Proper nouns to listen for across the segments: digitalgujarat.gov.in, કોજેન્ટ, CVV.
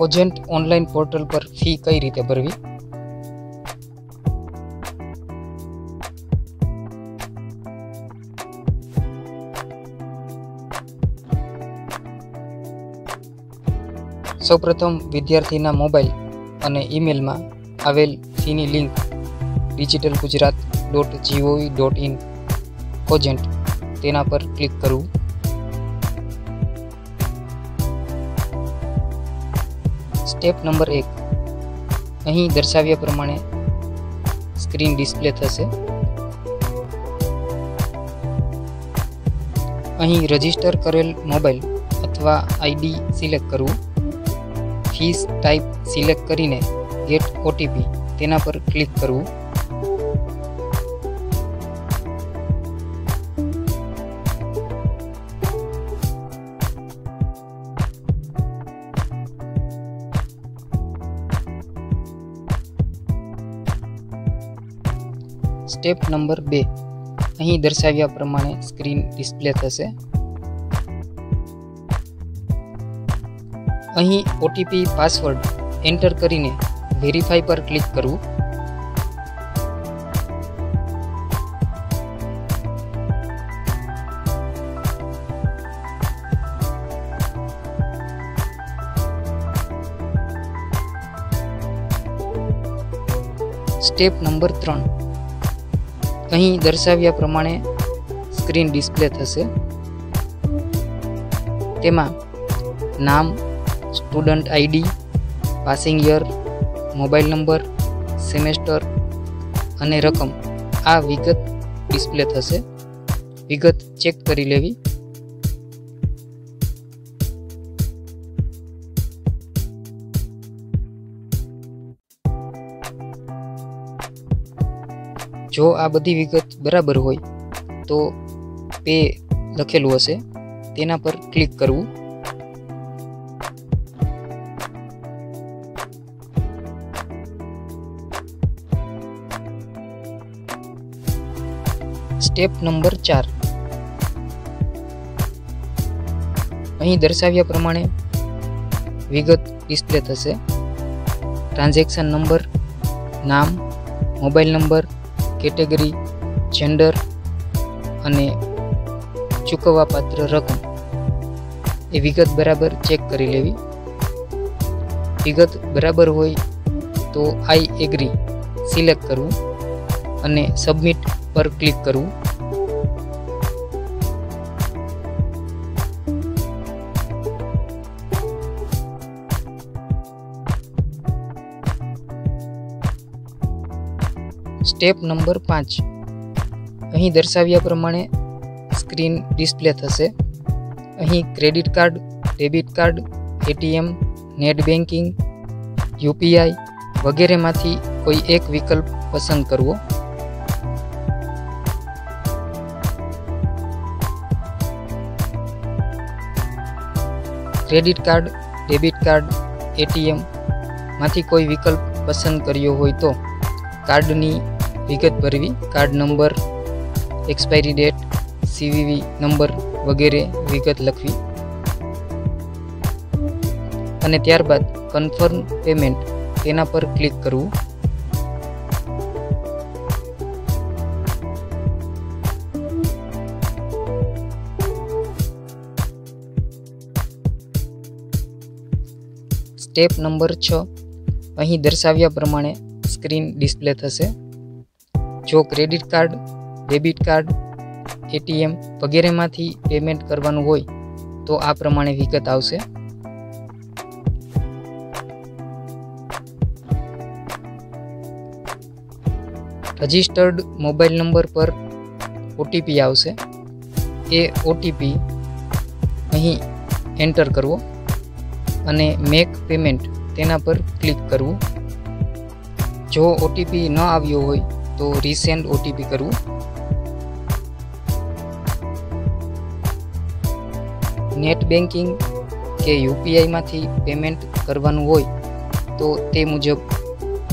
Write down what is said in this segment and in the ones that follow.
Cogent online portal પર fee કઈ રીતે ભરવી, સૌપ્રથમ વિદ્યાર્થીના મોબાઈલ અને ઈમેલમાં આવેલ ફીની લિંક digitalgujarat.gov.in કોજન્ટ તેના પર ક્લિક કરવું. સ્ટેપ નંબર 1, અહીં દર્શાવ્યા પ્રમાણે સ્ક્રીન ડિસ્પ્લે થશે. અહીં રજીસ્ટર કરેલ મોબાઈલ અથવા આઈડી સિલેક્ટ કરવું. ફીસ ટાઈપ સિલેક્ટ કરીને ગેટ ઓટીપી તેના પર ક્લિક કરવું. સ્ટેપ નંબર 2, અહીં દર્શાવ્યા પ્રમાણે સ્ક્રીન ડિસ્પ્લે થશે. અહીં ઓટીપી પાસવર્ડ એન્ટર કરીને વેરીફાઈ પર ક્લિક કરવું. સ્ટેપ નંબર 3, અહીં દર્શાવ્યા પ્રમાણે સ્ક્રીન ડિસ્પ્લે થશે. તેમાં નામ, student ID, passing year, mobile number, semester અને રકમ આ વિગત ડિસ્પ્લે થશે. વિગત ચેક કરી લેવી. જો આ બધી વિગત બરાબર હોય તો પે લખેલું હશે તેના પર ક્લિક કરવું. સ્ટેપ નંબર 4, અહીં દર્શાવ્યા પ્રમાણે વિગત ડિસ્પ્લે થશે. ટ્રાન્ઝેક્શન નંબર, નામ, મોબાઈલ નંબર, કેટેગરી, જેન્ડર અને ચૂકવવાપાત્ર રકમ એ વિગત બરાબર ચેક કરી લેવી. વિગત બરાબર હોય તો આઈ એગ્રી સિલેક્ટ કરવું અને સબમિટ પર ક્લિક કરવું. સ્ટેપ નંબર 5, અહીં દર્શાવ્યા પ્રમાણે સ્ક્રીન ડિસ્પ્લે થશે. અહીં credit card, debit card, ATM, net banking, UPI વગેરેમાંથી કોઈ એક વિકલ્પ પસંદ કરવો. Credit card, debit card, ATM માંથી કોઈ વિકલ્પ પસંદ કર્યો હોય તો કાર્ડની વિગત ભરવી. Card number, expiry date, CVV number વગેરે વિગત લખવી અને ત્યારબાદ કન્ફર્મ પેમેન્ટ તેના પર ક્લિક કરવું. સ્ટેપ નંબર 6, અહીં દર્શાવ્યા પ્રમાણે સ્ક્રીન ડિસ્પ્લે થશે. જો credit card, debit card, ATM વગેરેમાંથી પેમેન્ટ કરવાનું હોય તો આ પ્રમાણે વિગત આવશે. રજિસ્ટર્ડ મોબાઈલ નંબર પર ઓટીપી આવશે. એ ઓટીપી અહીં એન્ટર કરવો અને મેક પેમેન્ટ તેના પર ક્લિક કરવું. જો ઓટીપી ન આવ્યો હોય તો રીસેન્ડ ઓટીપી કરવું. નેટ બેન્કિંગ કે યુપીઆઈ માંથી પેમેન્ટ કરવાનું હોય તો તે મુજબ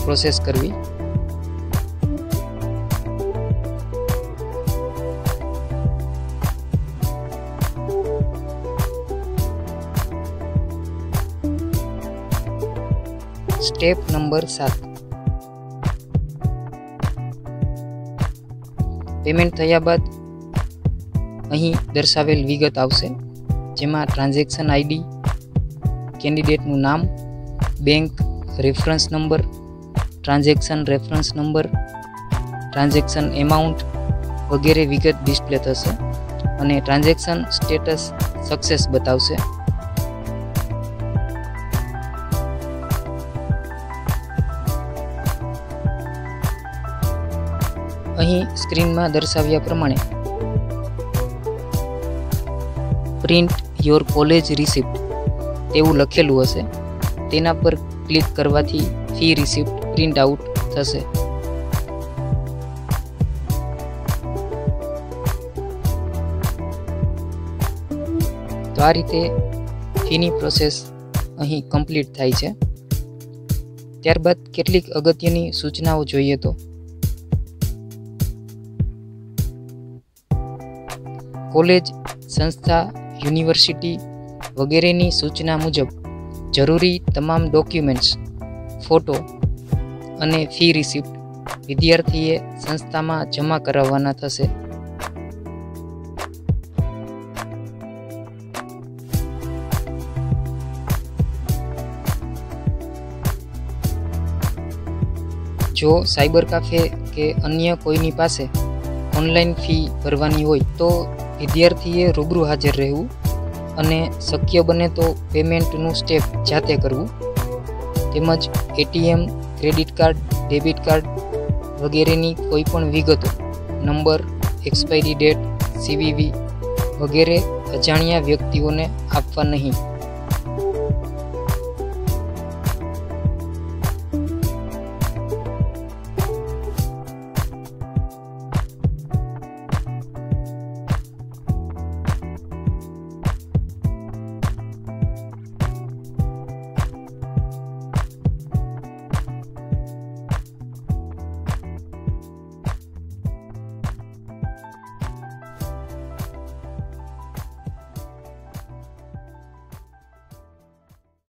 પ્રોસેસ કરવી. Step number 7. પેમેન્ટ થયા બાદ અહીં દર્શાવેલ વિગત આવશે, જેમાં ટ્રાન્ઝેક્શન આઈડી, કેન્ડિડેટનું નામ, bank reference number, transaction reference number, transaction amount વગેરે વિગત ડિસ્પ્લે થશે અને ટ્રાન્ઝેક્શન સ્ટેટસ સક્સેસ બતાવશે. અહીં સ્ક્રીનમાં દર્શાવ્યા પ્રમાણે પ્રિન્ટ યોર કોલેજ રિસિપ્ટ તેવું લખેલું હશે. તેના પર ક્લિક કરવાથી ફી રિસિપ્ટ પ્રિન્ટ આઉટ થશે. તો આ રીતે ફીની પ્રોસેસ અહીં કમ્પ્લીટ થાય છે. ત્યારબાદ કેટલીક અગત્યની સૂચનાઓ જોઈએ તો કોલેજ, સંસ્થા, યુનિવર્સિટી વગેરેની સૂચના મુજબ જરૂરી તમામ ડોક્યુમેન્ટ્સ, ફોટો અને ફી રિસિપ્ટ વિદ્યાર્થીએ સંસ્થામાં જમા કરાવવાના થશે. જો સાયબર કાફે કે અન્ય કોઈની પાસે ઓનલાઈન ફી ભરવાની હોય તો વિદ્યાર્થીએ રૂબરૂ હાજર રહેવું અને શક્ય બને તો પેમેન્ટનું સ્ટેપ જાતે કરવું, તેમજ ATM, credit card, debit card વગેરેની કોઈપણ વિગતો, નંબર, એક્સપાયરી ડેટ, સીવીવી વગેરે અજાણ્યા વ્યક્તિઓને આપવા નહીં.